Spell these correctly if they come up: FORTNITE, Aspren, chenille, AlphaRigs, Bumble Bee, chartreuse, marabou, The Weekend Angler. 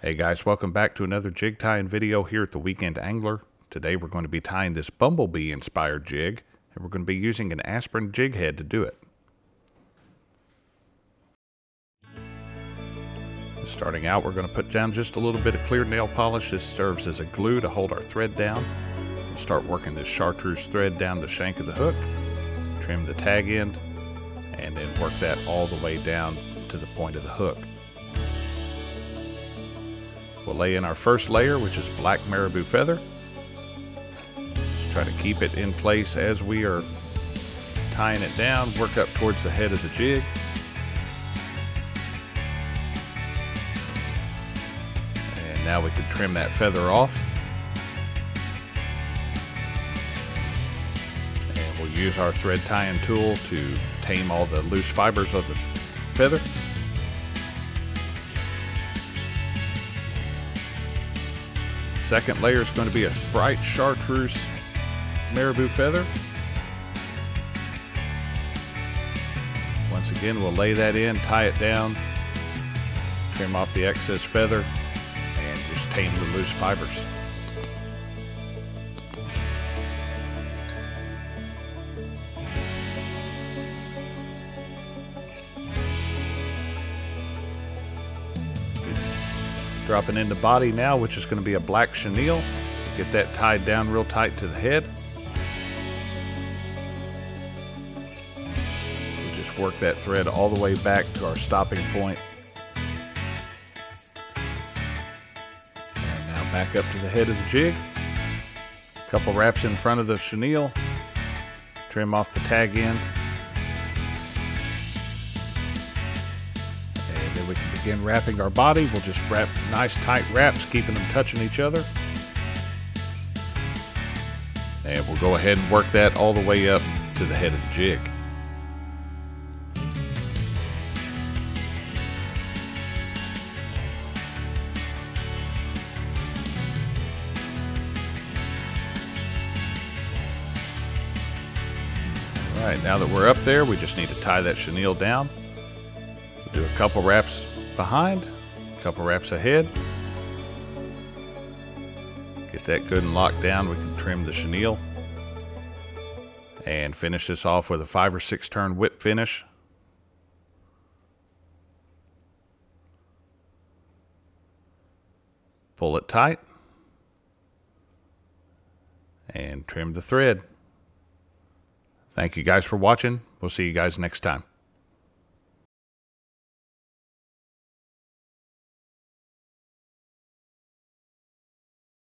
Hey guys, welcome back to another jig tying video here at The Weekend Angler. Today we're going to be tying this bumblebee inspired jig, and we're going to be using an Aspren jig head to do it. Starting out, we're going to put down just a little bit of clear nail polish. This serves as a glue to hold our thread down. We'll start working this chartreuse thread down the shank of the hook, trim the tag end, and then work that all the way down to the point of the hook. We'll lay in our first layer, which is black marabou feather. Just try to keep it in place as we are tying it down. Work up towards the head of the jig. And now we can trim that feather off. And we'll use our thread tying tool to tame all the loose fibers of the feather. Second layer is going to be a bright chartreuse marabou feather. Once again, we'll lay that in, tie it down, trim off the excess feather, and just tame the loose fibers. Dropping in the body now, which is going to be a black chenille. Get that tied down real tight to the head. We'll just work that thread all the way back to our stopping point. And now back up to the head of the jig. A couple wraps in front of the chenille. Trim off the tag end. We can begin wrapping our body. We'll just wrap nice tight wraps, keeping them touching each other. And we'll go ahead and work that all the way up to the head of the jig. All right, now that we're up there, we just need to tie that chenille down. Do a couple wraps behind, a couple wraps ahead. Get that good and locked down. We can trim the chenille. And finish this off with a 5 or 6 turn whip finish. Pull it tight. And trim the thread. Thank you guys for watching. We'll see you guys next time.